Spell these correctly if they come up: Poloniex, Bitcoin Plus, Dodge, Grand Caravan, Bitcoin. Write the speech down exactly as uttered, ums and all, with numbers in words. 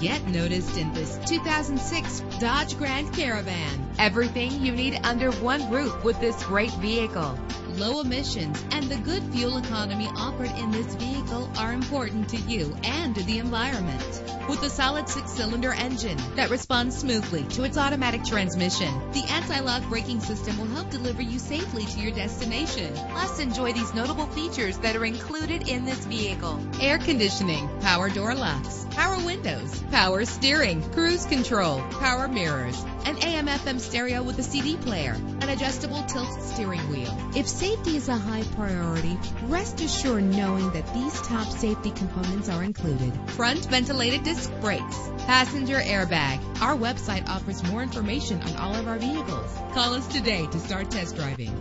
Get noticed in this two thousand six Dodge Grand Caravan. Everything you need under one roof with this great vehicle. Low emissions and the good fuel economy offered in this vehicle are important to you and to the environment. With a solid six-cylinder engine that responds smoothly to its automatic transmission, the anti-lock braking system will help deliver you safely to your destination. Plus, enjoy these notable features that are included in this vehicle: air conditioning, power door locks, power windows, power steering, cruise control, power mirrors, an A M F M stereo with a C D player, an adjustable tilt steering wheel. If safety is a high priority, rest assured knowing that these top safety components are included: front ventilated disc brakes, passenger airbag. Our website offers more information on all of our vehicles. Call us today to start test driving.